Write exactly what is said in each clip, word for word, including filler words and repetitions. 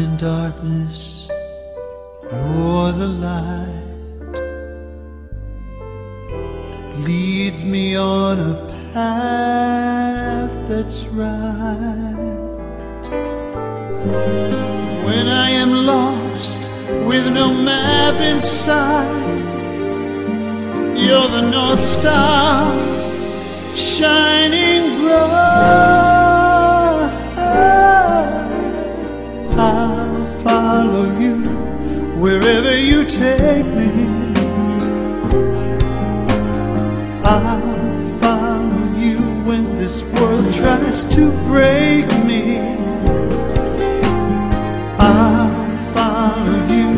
in darkness, you're the light that leads me on a path that's right. When I am lost with no map in sight, you're the North Star shining bright. I'll follow you wherever you take me. I'll follow you when this world tries to break me. I'll follow you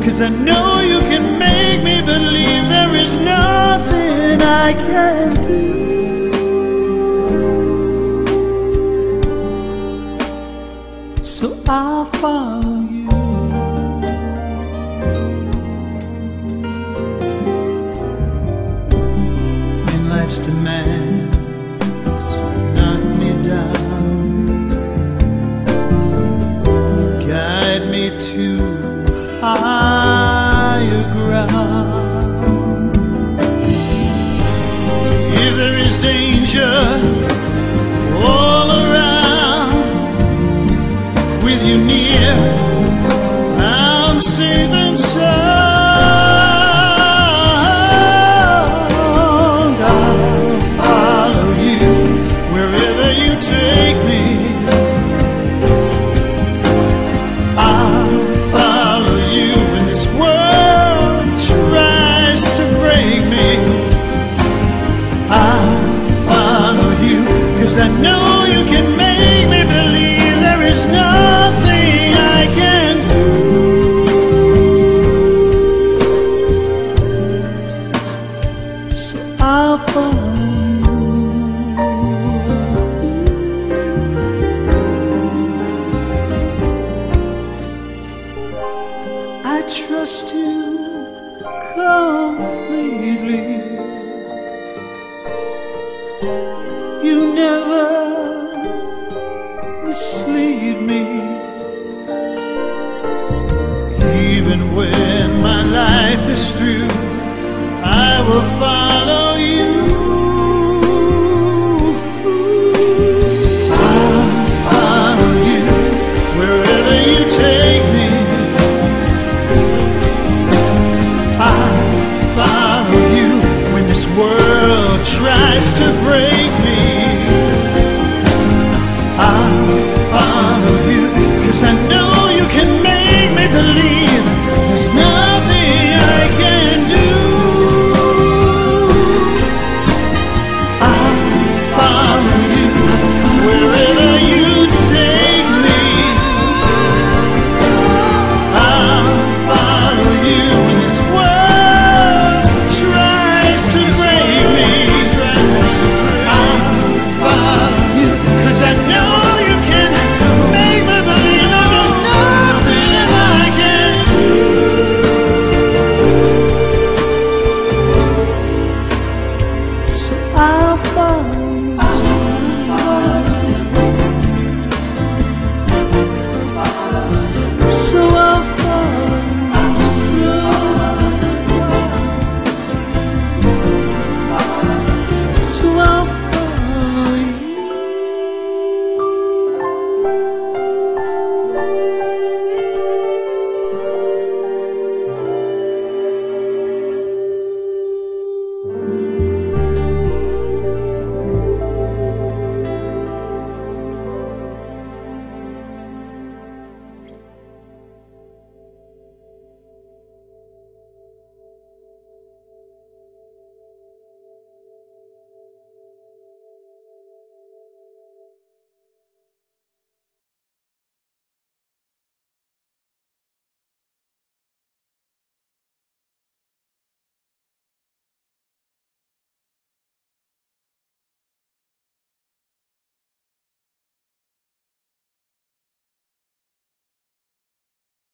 'cause I know you can make me believe there is nothing I can't do. So I'll follow you. When life's demands knock me down, you guide me to higher ground. If there is danger you near, I'm safe and sound. I'll follow you wherever you take me. I'll follow you when this world tries to break me. I'll follow you 'cause I know you can make me believe there is no trust you completely. You never mislead me, even when my life is through.